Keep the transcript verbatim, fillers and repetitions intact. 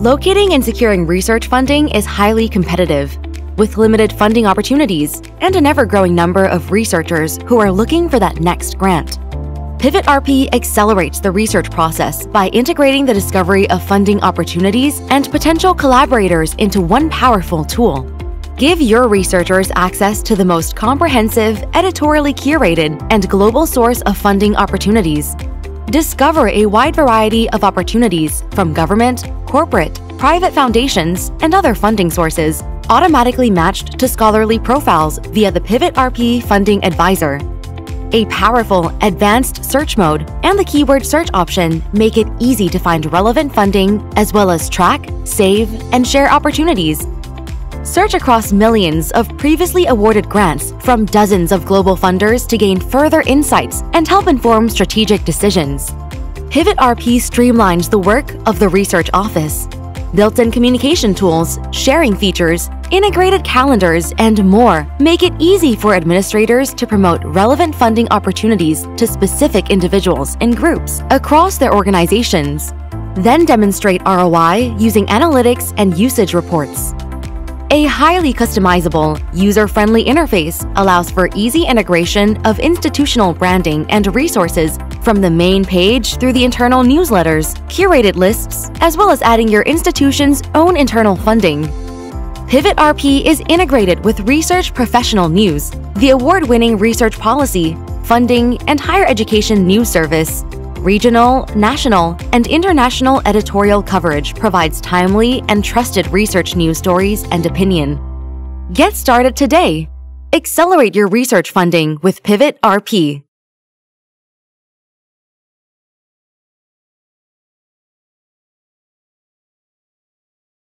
Locating and securing research funding is highly competitive, with limited funding opportunities and an ever-growing number of researchers who are looking for that next grant. Pivot R P accelerates the research process by integrating the discovery of funding opportunities and potential collaborators into one powerful tool. Give your researchers access to the most comprehensive, editorially curated, and global source of funding opportunities. Discover a wide variety of opportunities from government, corporate, private foundations, and other funding sources, automatically matched to scholarly profiles via the Pivot R P Funding Advisor. A powerful, advanced search mode and the keyword search option make it easy to find relevant funding as well as track, save, and share opportunities. Search across millions of previously awarded grants from dozens of global funders to gain further insights and help inform strategic decisions. Pivot R P streamlines the work of the research office. Built-in communication tools, sharing features, integrated calendars, and more make it easy for administrators to promote relevant funding opportunities to specific individuals and groups across their organizations. Then demonstrate R O I using analytics and usage reports. A highly customizable, user-friendly interface allows for easy integration of institutional branding and resources from the main page through the internal newsletters, curated lists, as well as adding your institution's own internal funding. Pivot R P is integrated with Research Professional News, the award-winning research policy, funding, and higher education news service. Regional, national, and international editorial coverage provides timely and trusted research news stories and opinion. Get started today. Accelerate your research funding with Pivot R P.